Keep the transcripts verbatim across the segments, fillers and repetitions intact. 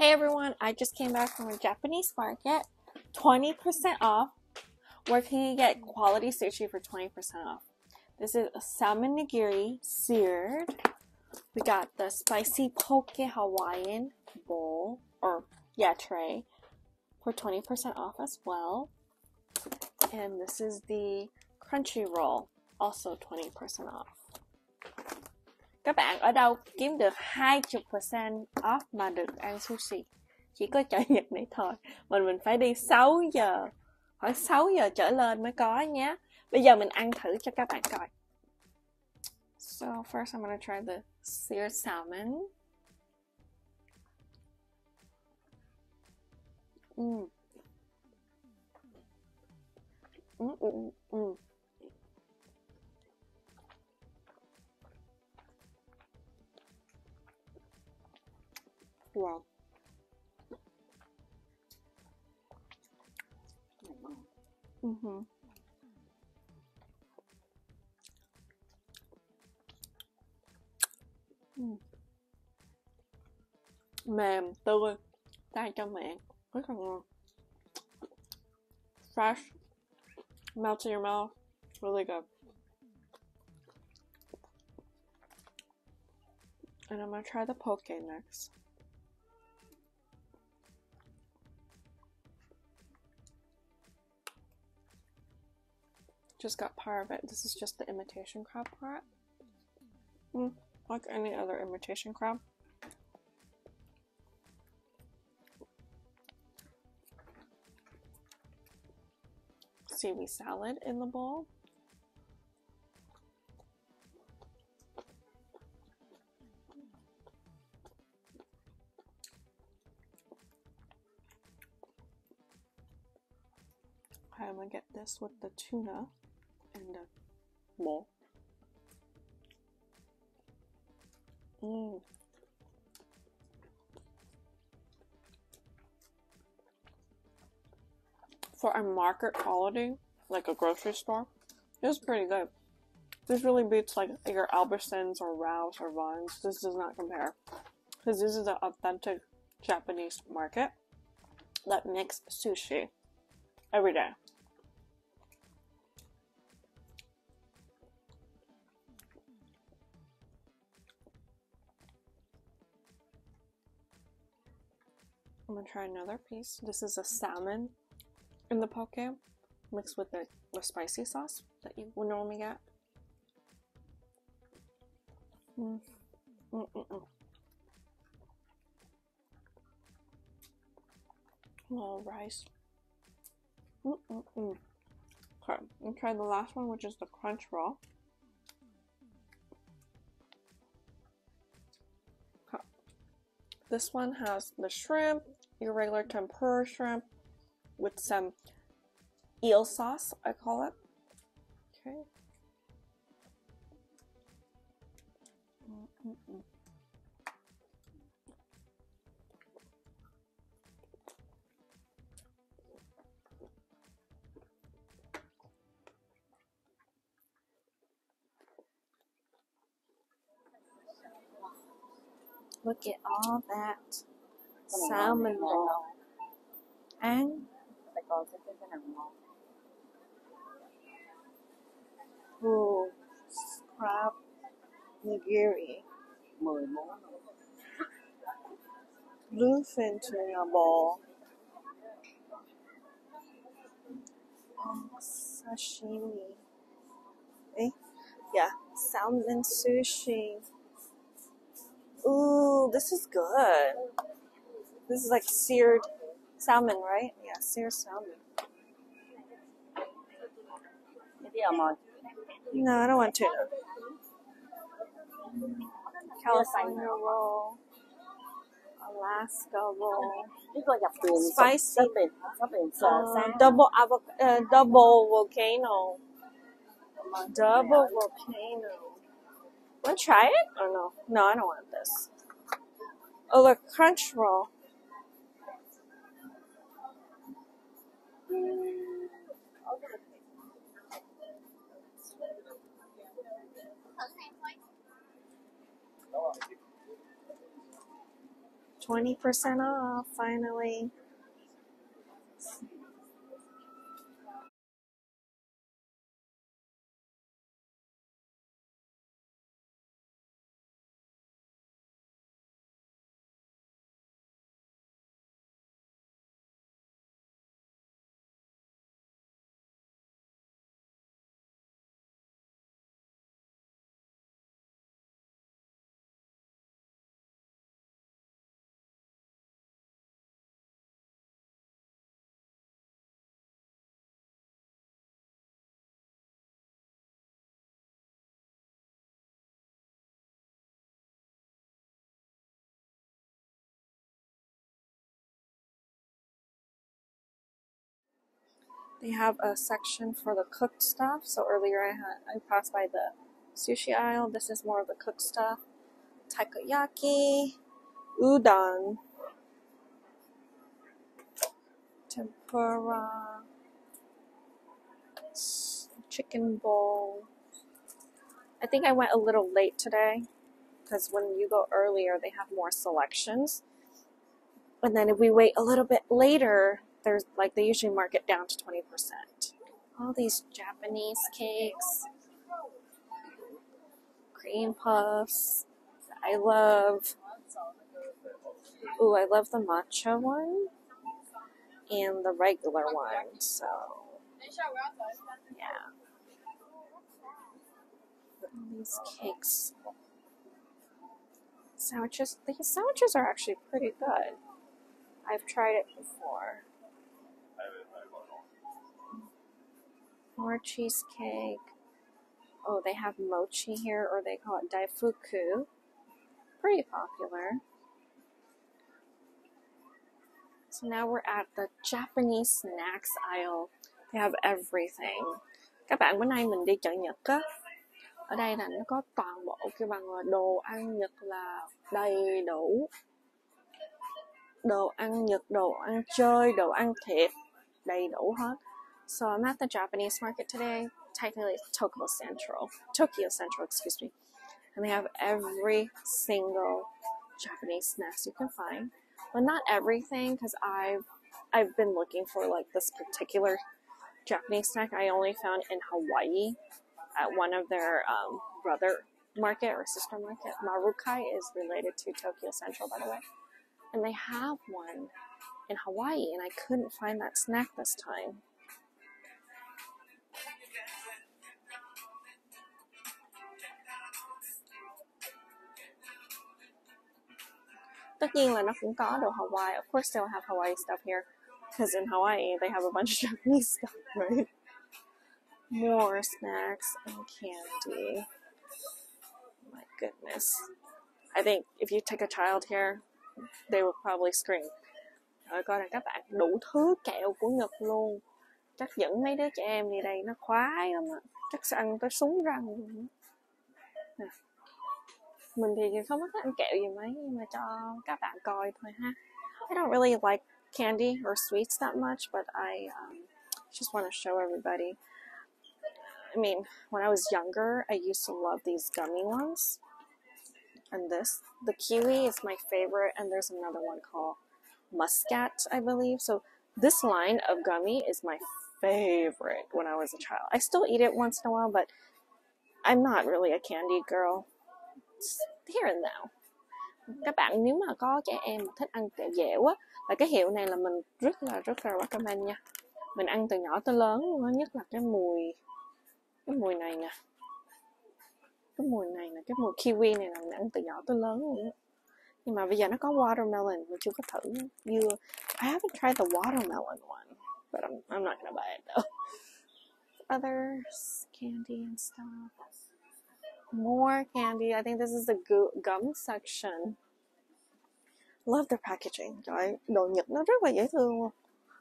Hey everyone, I just came back from a Japanese market. twenty percent off. Where can you get quality sushi for twenty percent off? This is a salmon nigiri seared. We got the spicy poke Hawaiian bowl, or yeah, tray, for twenty percent off as well. And this is the crunchy roll, also twenty percent off. Các bạn ở đâu kiếm được hai mươi phần trăm off mà được ăn sushi? Chỉ có chợ Nhật này thôi. Mình mình phải đi sáu giờ, khoảng sáu giờ trở lên mới có nhé. Bây giờ mình ăn thử cho các bạn coi. So first I'm gonna try the seared salmon. Mm. Mm -mm -mm. Wow. Mm-hmm. Mm. Mềm, tươi, tan trong miệng, rất là ngon. Fresh, melts in your mouth, really good. And I'm gonna try the poke next. Just got part of it. This is just the imitation crab part. Mm, like any other imitation crab. Seaweed salad in the bowl. Okay, I'm gonna get this with the tuna. And the bowl. Mm. For a market quality, like a grocery store, it's pretty good. This really beats like your Albertsons or Rouse or Vons. This does not compare, because this is an authentic Japanese market that makes sushi every day. I'm gonna try another piece. This is a salmon in the poke mixed with the, the spicy sauce that you would normally get. Mm. Mm -mm -mm. A little rice. Mm -mm -mm. Okay, I'm try the last one, which is the crunch roll. Okay. This one has the shrimp, your regular tempura shrimp, with some eel sauce, I call it. Okay. Mm-mm-mm. Look at all that salmon roll. And oh, crab nigiri, bluefin tuna bowl, oh, sashimi, eh? Yeah, salmon sushi. Ooh, this is good. This is like seared salmon, right? Yeah, seared salmon. No, I don't want tuna. California roll, Alaska roll, spicy, uh, double avocado, uh, double volcano, double volcano. Want to try it? Or no? No, I don't want this. Oh look, crunch roll. twenty percent off, finally. They have a section for the cooked stuff. So earlier I had I passed by the sushi aisle. This is more of the cooked stuff. Takoyaki, udon, tempura, chicken bowl. I think I went a little late today because when you go earlier, they have more selections. And then if we wait a little bit later, there's like they usually mark it down to twenty percent. All these Japanese cakes, cream puffs. I love, ooh, I love the matcha one and the regular one. So, yeah. All these cakes. Sandwiches, these sandwiches are actually pretty good. I've tried it before. More cheesecake. Oh, they have mochi here, or they call it daifuku. Pretty popular. So now we're at the Japanese snacks aisle. They have everything. Các bạn, bữa nay mình đi chợ Nhật á. Ở đây là nó có toàn bộ cái bằng đồ ăn Nhật là đầy đủ. Đồ ăn Nhật, đồ ăn chơi, đồ ăn thịt, đầy đủ hết. So I'm at the Japanese market today, technically it's Tokyo Central, Tokyo Central, excuse me. And they have every single Japanese snacks you can find, but not everything, because I've, I've been looking for like this particular Japanese snack I only found in Hawaii at one of their um, brother market or sister market. Marukai is related to Tokyo Central, by the way. And they have one in Hawaii, and I couldn't find that snack this time. Tất nhiên là nó cũng có đồ Hawaii. Of course they'll have Hawaii stuff here, because in Hawaii they have a bunch of Japanese stuff, right? More snacks and candy. My goodness. I think if you take a child here, they will probably scream. Rồi coi này các bạn, đủ thứ kẹo của Nhật luôn. Chắc dẫn mấy đứa trẻ em đi đây nó khoái lắm á. Chắc sẽ ăn tới súng răng luôn á. Mình thì không có ăn kẹo gì mấy, nhưng mà cho các bạn coi thôi ha. I don't really like candy or sweets that much, but I um, just want to show everybody. I mean, when I was younger, I used to love these gummy ones. And this, the kiwi is my favorite, and there's another one called muscat, I believe. So this line of gummy is my favorite when I was a child. I still eat it once in a while, but I'm not really a candy girl. Here and now. Các bạn nếu mà có trẻ em mà thích ăn kẹo dẻo á, là cái hiệu này là mình rất là rất là recommend nha. Mình ăn từ nhỏ tới lớn luôn á, nhất là cái mùi cái mùi này nè. Cái mùi này là cái mùi kiwi này là mình ăn từ nhỏ tới lớn luôn á. Nhưng mà bây giờ nó có watermelon, mình chưa có thử dưa. I haven't tried the watermelon one, but I'm I'm not gonna buy it though. Other candy and stuff. More candy. I think this is the gum section. Love their packaging. Trời, đồ Nhật nó rất là dễ thương luôn.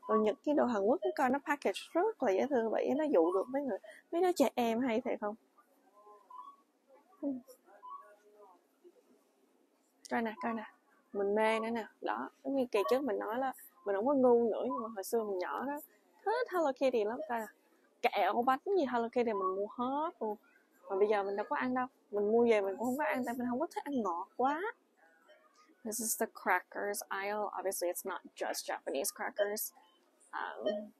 Đồ Nhật với đồ Hàn Quốc coi nó package rất là dễ thương, vậy nó dụ được mấy người, mấy đứa trẻ em hay thiệt không? Coi nè, coi nè, mình mê nữa nè. Đó, giống như kỳ trước mình nói là mình không có ngu nữa, nhưng mà hồi xưa mình nhỏ đó thích Hello Kitty lắm. Coi nè, kẹo bánh gì Hello Kitty mình mua hết luôn. Mà bây giờ mình đâu có ăn đâu. Mình mua về mình cũng không có ăn, tại mình không có thích ăn ngọt quá. This is the crackers aisle. Obviously, it's not just Japanese crackers. Um,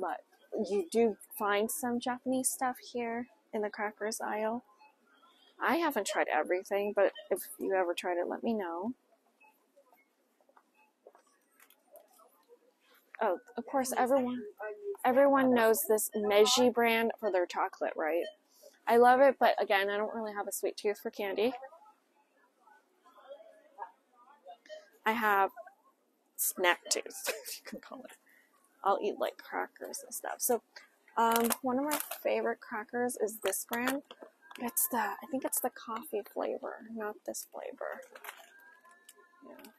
but you do find some Japanese stuff here in the crackers aisle. I haven't tried everything, but if you ever tried it, let me know. Oh, of course, everyone everyone knows this Meiji brand for their chocolate, right? I love it, but again, I don't really have a sweet tooth for candy. I have snack tooth, if you can call it. I'll eat like crackers and stuff. So, um, one of my favorite crackers is this brand. It's the, I think it's the coffee flavor, not this flavor. Yeah.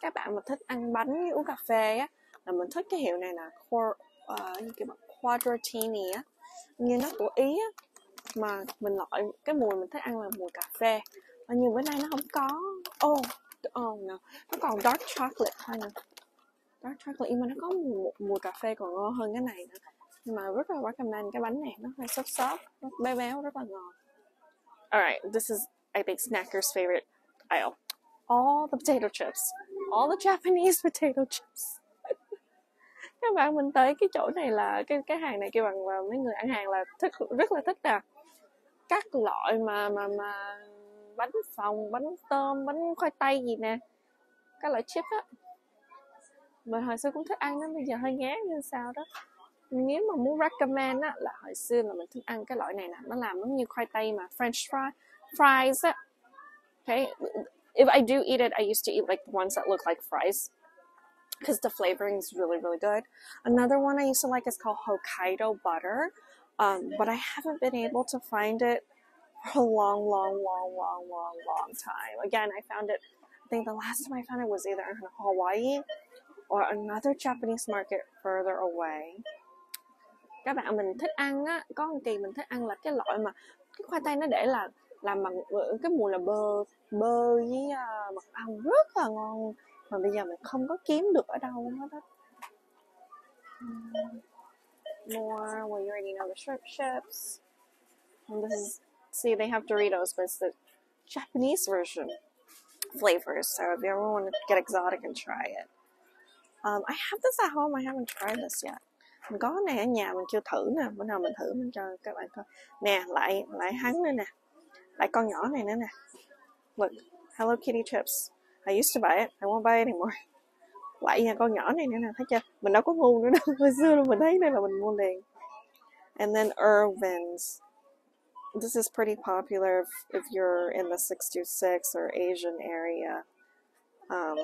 Các bạn mà thích ăn bánh uống cà phê á, là mình thích cái hiệu này là quadratini á, như nó của Ý á, mà mình loại cái mùi mình thích ăn là mùi cà phê. Và như bữa nay nó không có. Oh, oh no, nó còn dark chocolate thôi nè. Dark chocolate nhưng mà nó có mùi, mùi cà phê còn ngon hơn cái này nữa. Nhưng mà rất là recommend cái bánh này, nó hơi xốp xốp, nó béo béo, rất là ngon. Alright, this is I think Snackers' favorite aisle. All the potato chips. All the Japanese potato chips. Các bạn, mình tới cái chỗ này là cái cái hàng này kêu bằng là mấy người ăn hàng là thích, rất là thích là các loại mà mà mà bánh phồng, bánh tôm, bánh khoai tây gì nè, các loại chip á. Mình hồi xưa cũng thích ăn đó, bây giờ hơi ngán như sao đó. Nếu mà muốn recommend á là hồi xưa là mình thích ăn cái loại này nè, nó làm giống như khoai tây mà French fry, fries á. Okay. If I do eat it, I used to eat like the ones that look like fries because the flavoring is really, really good. Another one I used to like is called Hokkaido butter, um, but I haven't been able to find it for a long, long, long, long, long, long time. Again, I found it, I think the last time I found it was either in Hawaii or another Japanese market further away. Các bạn, mình thích ăn á, có một kỳ mình thích ăn là cái loại mà cái khoai tây nó để là làm bằng cái mùi là bơ bơ với uh, mật ong rất là ngon mà bây giờ mình không có kiếm được ở đâu hết á. More, well you already know the shrimp chips. And this is, see they have Doritos, but it's the Japanese version flavors. So if you ever want to get exotic and try it, um, I have this at home. I haven't tried this yet. Mình có này ở nhà mình chưa thử nè. Bữa nào mình thử mình cho các bạn coi. Nè lại lại hắn nữa nè. Lại con nhỏ này nữa nè. Look, Hello Kitty chips. I used to buy it. I won't buy it anymore. Lại nha, con nhỏ này nữa nè, thấy chưa? Mình đâu có ngu nữa đâu. Hồi xưa mình thấy đây là mình mua liền. And then Irvin's. This is pretty popular if, if you're in the six two six or Asian area. Um,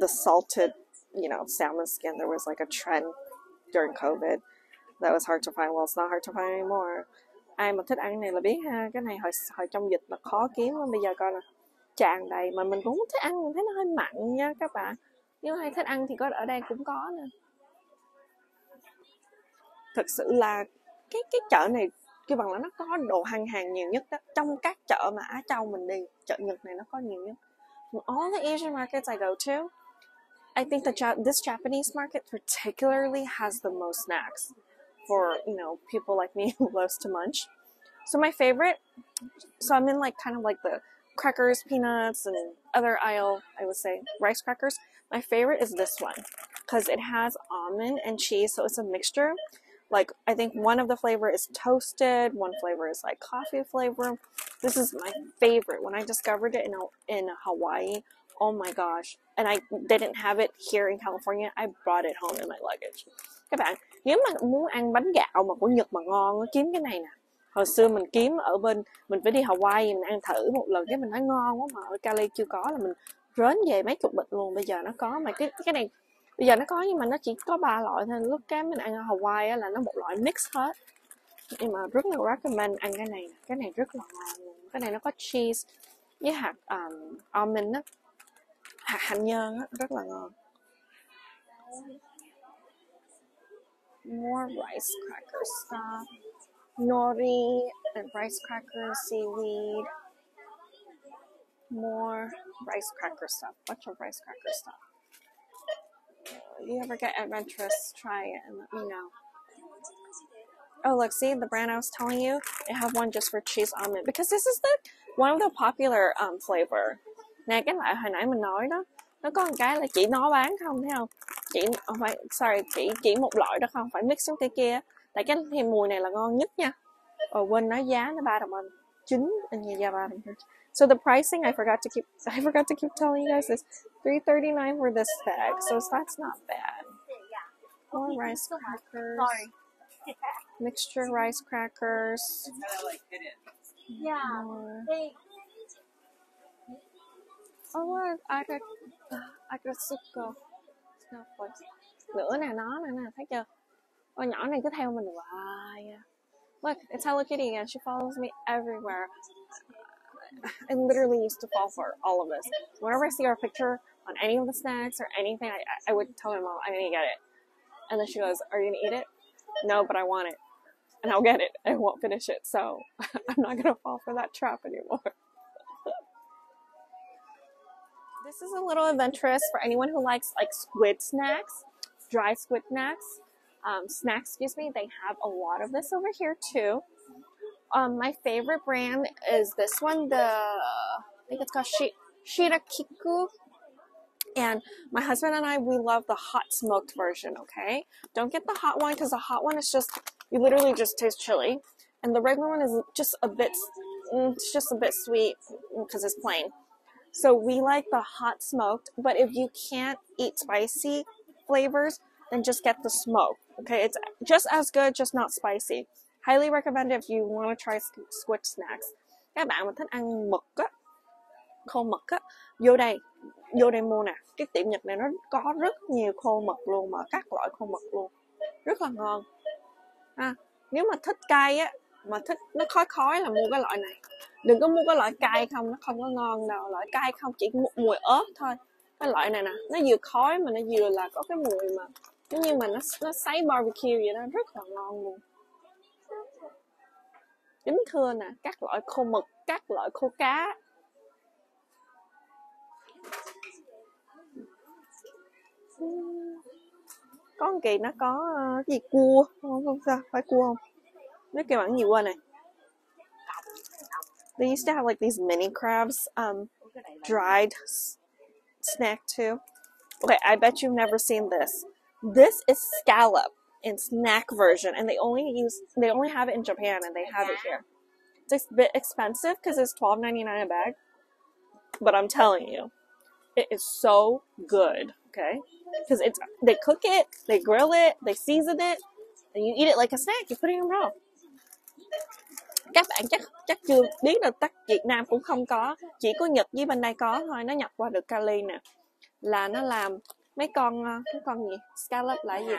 the salted, you know, salmon skin. There was like a trend during COVID that was hard to find. Well, it's not hard to find anymore. Ai mà thích ăn cái này là biết ha, cái này hồi, hồi trong dịch là khó kiếm lắm, bây giờ coi là tràn đầy, mà mình cũng không thích ăn, mình thấy nó hơi mặn nha các bạn. Nếu ai thích ăn thì có ở đây cũng có nè. Thực sự là cái cái chợ này kêu bằng là nó có đồ hàng hàng nhiều nhất đó, trong các chợ mà Á Châu mình đi, chợ Nhật này nó có nhiều nhất. From all the Asian markets I go to, I think the this Japanese market particularly has the most snacks. For, you know, people like me who loves to munch. So my favorite, so I'm in like kind of like the crackers, peanuts, and other aisle, I would say rice crackers. My favorite is this one because it has almond and cheese, so it's a mixture. Like I think one of the flavor is toasted, one flavor is like coffee flavor. This is my favorite. When I discovered it in, in Hawaii, oh my gosh, and I didn't have it here in California, I brought it home in my luggage. Các bạn, nếu mà muốn ăn bánh gạo mà của Nhật mà ngon, kiếm cái này nè. Hồi xưa mình kiếm ở bên, mình phải đi Hawaii, mình ăn thử một lần, cái mình nói ngon quá mà ở Cali chưa có là mình rớn về mấy chục bịch luôn, bây giờ nó có. Mà cái cái này, bây giờ nó có nhưng mà nó chỉ có ba loại thôi, lúc cái mình ăn ở Hawaii là nó một loại mix hết. Nhưng mà rất là recommend ăn cái này, cái này rất là ngon. Cái này nó có cheese với hạt um, almond á, hạt hạnh nhân á, rất là ngon. More rice cracker stuff, nori and rice crackers, seaweed, more rice cracker stuff, bunch of rice cracker stuff. If you ever get adventurous, try it and let me know. Oh look, see the brand I was telling you, they have one just for cheese almond because this is the One of the popular um, flavor. Nè, cái loại hồi nãy mình nói đó, nó có một cái là chỉ nó bán không, thấy không? Chỉ không phải, sorry, chỉ chỉ một loại đó không, phải mix với cái kia. Tại cái thì mùi này là ngon nhất nha. Ờ quên nói giá nó ba đồng anh. So the pricing, I forgot to keep I forgot to keep telling you guys this, three thirty-nine for this bag, so that's not bad. More rice crackers, mixture rice crackers. Yeah. Oh look, I got I got sugar. Lửa nè, nó nè nè, thấy chưa? Ô nhỏ này cứ theo mình hoài. Look, it's Hello Kitty again. She follows me everywhere. I literally used to fall for all of this. Whenever I see her picture on any of the snacks or anything, I, I would tell my mom, I'm going to get it. And then she goes, are you going to eat it? No, but I want it. And I'll get it. I won't finish it. So I'm not going to fall for that trap anymore. This is a little adventurous for anyone who likes like squid snacks, dry squid snacks. Um, snacks, excuse me, they have a lot of this over here too. Um, my favorite brand is this one, the, I think it's called Shi Shirakiku. And my husband and I, we love the hot smoked version, okay? Don't get the hot one, because the hot one is just, you literally just taste chili. And the regular one is just a bit, it's just a bit sweet because it's plain. So we like the hot smoked, but if you can't eat spicy flavors, then just get the smoke. Okay, it's just as good, just not spicy. Highly recommend if you want to try squid snacks. Các bạn mà thích ăn mực á, khô mực á, vô đây, vô đây mua nè. Cái tiệm Nhật này nó có rất nhiều khô mực luôn, mà các loại khô mực luôn, rất là ngon. À, nếu mà thích cay á, mà thích nó khói khói là mua cái loại này. Đừng có mua cái loại cay không, nó không có ngon đâu. Loại cay không chỉ mùi ớt thôi. Cái loại này nè, nó vừa khói mà nó vừa là có cái mùi mà giống như mà nó nó sấy barbecue vậy đó, rất là ngon luôn. Kính thưa nè, các loại khô mực, các loại khô cá. Có một kỳ nó có cái gì cua, không, không sao, phải cua không? Nó kêu bản gì qua này. They used to have like these mini crabs, um, dried snack too. Okay, I bet you've never seen this. This is scallop in snack version, and they only use they only have it in Japan, and they have it here. It's a bit expensive because it's twelve ninety-nine a bag, but I'm telling you, it is so good. Okay, because it's they cook it, they grill it, they season it, and you eat it like a snack. You put it in your mouth. Các bạn chắc chắc chưa biết là tắc Việt Nam cũng không có, chỉ có Nhật với bên đây có thôi. Nó nhập qua được Cali nè, là nó làm mấy con cái con gì scallop là gì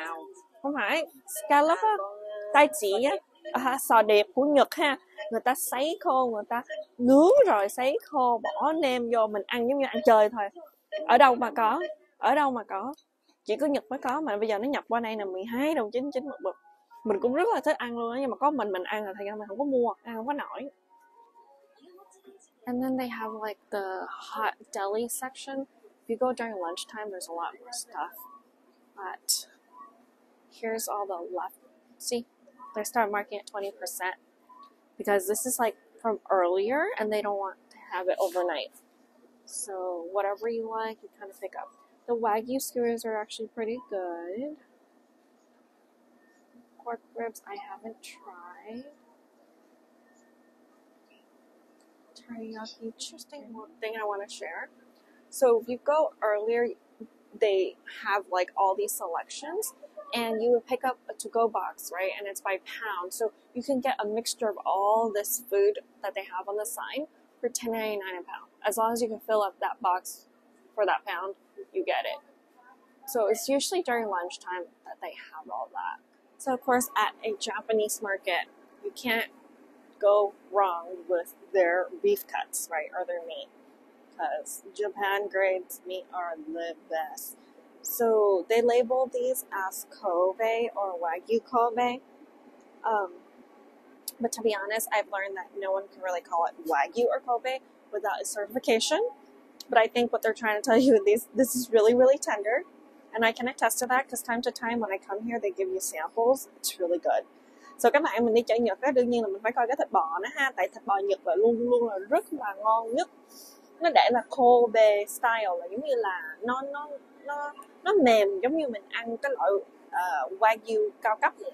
không phải scallop á, tai chỉ á, à, sò đẹp của Nhật ha, người ta sấy khô, người ta nướng rồi sấy khô bỏ nêm vô, mình ăn giống như ăn chơi thôi. Ở đâu mà có, ở đâu mà có, chỉ có Nhật mới có, mà bây giờ nó nhập qua đây là mười hai đồng chín mươi chín một bịch. Mình cũng rất là thích ăn luôn á, nhưng mà có mình mình ăn là thành ra mình không có mua, ăn không có nổi. And then they have like the hot deli section. If you go during lunchtime, there's a lot more stuff. But here's all the left. See, they start marking at twenty percent because this is like from earlier and they don't want to have it overnight. So whatever you like, you kind of pick up. The Wagyu skewers are actually pretty good. Pork ribs, I haven't tried. Teriyaki, interesting one thing I want to share. So if you go earlier, they have like all these selections and you would pick up a to-go box, right? And it's by pound. So you can get a mixture of all this food that they have on the sign for ten ninety-nine a pound. As long as you can fill up that box for that pound, you get it. So it's usually during lunchtime that they have all that. So of course, at a Japanese market, you can't go wrong with their beef cuts, right? Or their meat. Because Japan grades meat are the best. So they label these as Kobe or Wagyu Kobe. Um, but to be honest, I've learned that no one can really call it Wagyu or Kobe without a certification. But I think what they're trying to tell you is these, this is really, really tender. And I can attest to that because time to time when I come here, they give you samples. It's really good. Rồi các bạn mình đi chợ Nhật đó, đương nhiên là mình phải coi cái thịt bò nó ha, tại thịt bò Nhật là luôn luôn là rất là ngon nhất. Nó để là Kobe style, là giống như là nó nó nó nó mềm, giống như mình ăn cái loại uh, wagyu cao cấp vậy.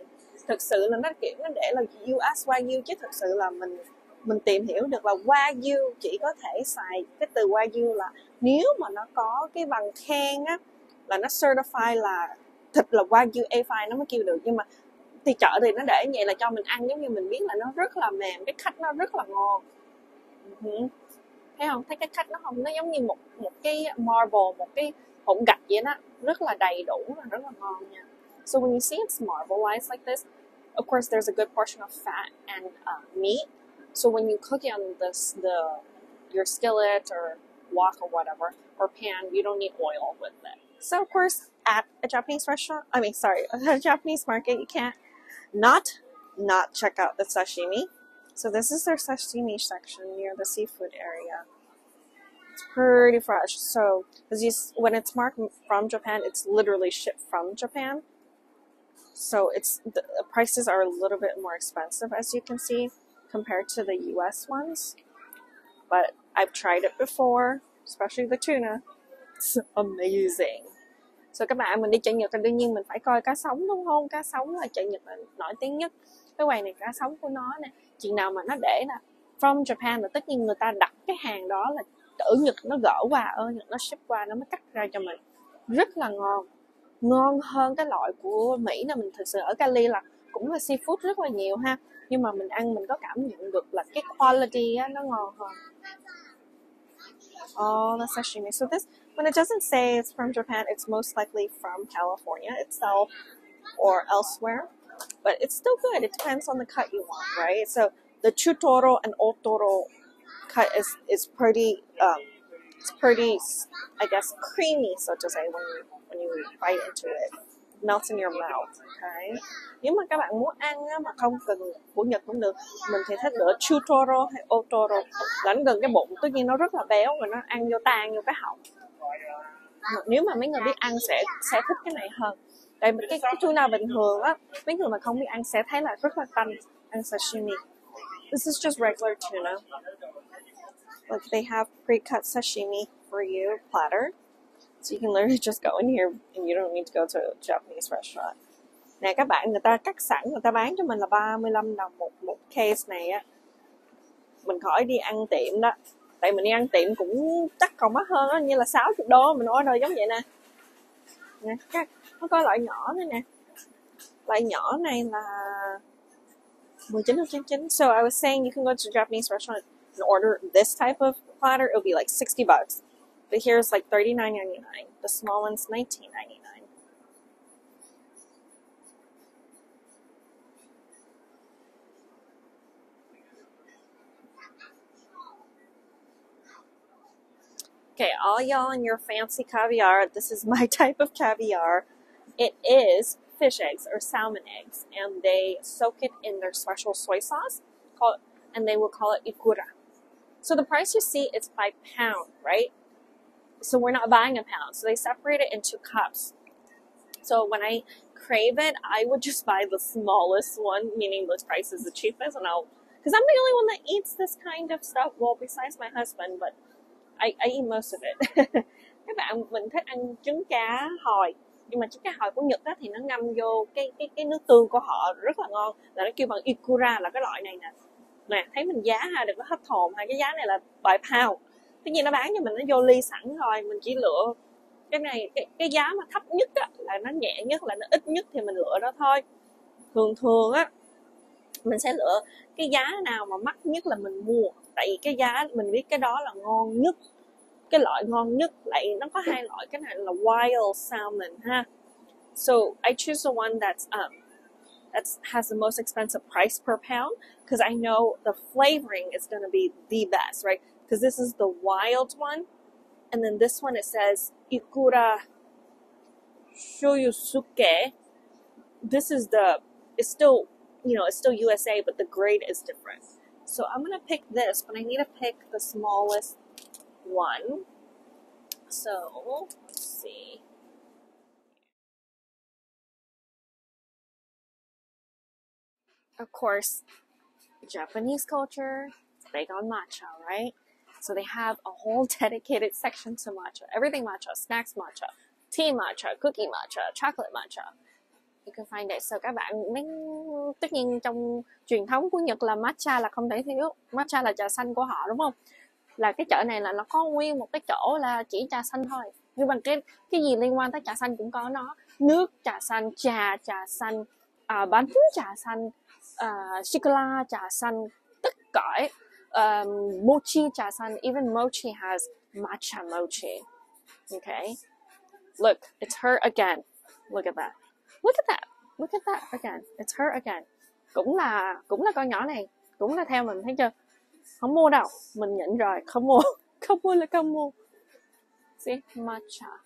Thực sự là nó kiểu nó để là u ét wagyu, chứ thực sự là mình mình tìm hiểu được là wagyu chỉ có thể xài cái từ wagyu là nếu mà nó có cái bằng khen á, là nó certified là thịt là wagyu A năm nó mới kêu được. Nhưng mà thì chợ thì nó để vậy là cho mình ăn, giống như mình biết là nó rất là mềm, cái khách nó rất là ngon. Uh-huh. Thấy không, thấy cái khách nó không, nó giống như một một cái marble, một cái hỗn gạch vậy đó, rất là đầy đủ và rất là ngon nha. So when you see it's marbleized like this, of course there's a good portion of fat and uh, meat. So when you cook it on this, the your skillet or wok or whatever or pan, you don't need oil with it. So of course at a Japanese restaurant, I mean sorry, at a Japanese market, you can't not not check out the sashimi. So this is their sashimi section near the seafood area. It's pretty fresh. So as you, when it's marked from Japan, it's literally shipped from Japan. So it's the prices are a little bit more expensive, as you can see, compared to the U S ones. But I've tried it before, especially the tuna. It's amazing. So các bạn, mình đi chợ Nhật thì đương nhiên mình phải coi cá sống đúng không? Cá sống là chợ Nhật là nổi tiếng nhất. Cái quầy này cá sống của nó nè, chuyện nào mà nó để là from Japan là tất nhiên người ta đặt cái hàng đó là ở Nhật nó gỡ qua, ở Nhật nó ship qua, nó mới cắt ra cho mình. Rất là ngon, ngon hơn cái loại của Mỹ là mình thực sự ở Cali là cũng là seafood rất là nhiều ha, nhưng mà mình ăn mình có cảm nhận được là cái quality á, nó ngon hơn. Oh, the sashimi. So this, when it doesn't say it's from Japan, it's most likely from California itself or elsewhere. But it's still good. It depends on the cut you want, right? So the chutoro and otoro cut is is pretty, um, it's pretty, I guess, creamy, so to say, when you when you bite into it, it melts in your mouth, okay? Nếu mà các bạn muốn ăn á, mà không cần của Nhật cũng được, mình thì thích lựa chutoro hay otoro, đánh gần cái bụng, tất nhiên nó rất là béo và nó ăn vô tan vô cái họng. Nếu mà mấy người biết ăn sẽ sẽ thích cái này hơn. Tại vì cái, cái tuna bình thường á, mấy người mà không biết ăn sẽ thấy là rất là tanh. Ăn sashimi. This is just regular tuna. Like they have pre-cut sashimi for you platter, so you can literally just go in here and you don't need to go to a Japanese restaurant. Nè các bạn, người ta cắt sẵn, người ta bán cho mình là ba mươi lăm đồng một một case này á. Mình khỏi đi ăn tiệm đó. Tại mình đi ăn tiệm cũng chắc còn mắc hơn á, như là sáu mươi đô mình order giống vậy nè. Nè các, nó có loại nhỏ nữa nè. Loại nhỏ này là nineteen ninety-nine. So I was saying you can go to a Japanese restaurant and order this type of platter. It'll be like sixty bucks. But here's like thirty-nine ninety-nine. The small one's nineteen ninety-nine. Okay, all y'all in your fancy caviar, this is my type of caviar. It is fish eggs or salmon eggs, and they soak it in their special soy sauce, called, and they will call it ikura. So the price you see is by pound, right? So we're not buying a pound. So they separate it into cups. So when I crave it, I would just buy the smallest one, meaning the price is the cheapest, and I'll, because I'm the only one that eats this kind of stuff. Well, besides my husband, but I, I eat most of it. Các bạn, mình thích ăn trứng cá hồi. Nhưng mà trứng cá hồi của Nhật đó thì nó ngâm vô cái cái cái nước tương của họ rất là ngon, là nó kêu bằng ikura, là cái loại này nè. Nè, thấy mình giá ha, đừng có hết hồn ha, cái giá này là by pound. Tuy nhiên nó bán cho mình nó vô ly sẵn rồi, mình chỉ lựa cái này, cái, cái giá mà thấp nhất á, là nó nhẹ nhất, là nó ít nhất thì mình lựa đó thôi. Thường thường á, mình sẽ lựa cái giá nào mà mắc nhất là mình mua, tại vì cái giá mình biết cái đó là ngon nhất. Cái loại ngon nhất, lại nó có hai loại, cái này là wild salmon ha. So I choose the one that's um that has the most expensive price per pound because I know the flavoring is going to be the best, right? Because this is the wild one, and then this one it says Ikura Shuyusuke. This is the, it's still, you know, it's still U S A, but the grade is different. So I'm going to pick this, but I need to pick the smallest one. So let's see. of course, Japanese culture, it's big on matcha, right? So they have a whole dedicated section to matcha. Everything matcha, snacks matcha, tea matcha, cookie matcha, chocolate matcha. You can find it. So các bạn, tất nhiên trong truyền thống của Nhật là matcha là không thể thiếu. Matcha là trà xanh của họ đúng không? Là cái chợ này là nó có nguyên một cái chỗ là chỉ trà xanh thôi. Nhưng mà cái, cái gì liên quan tới trà xanh cũng có nó. Nước trà xanh, trà trà xanh, uh, bánh trà xanh, uh, shikala trà xanh, tất cả. Um, mochi trà xanh, even mochi has matcha mochi. Okay, look, it's her again. Look at that. Look at that. Look at that again. It's her again. Cũng là cũng là con nhỏ này, cũng là theo mình, thấy chưa? Không mua đâu, mình nhịn rồi, không mua, không mua là không mua. See, matcha.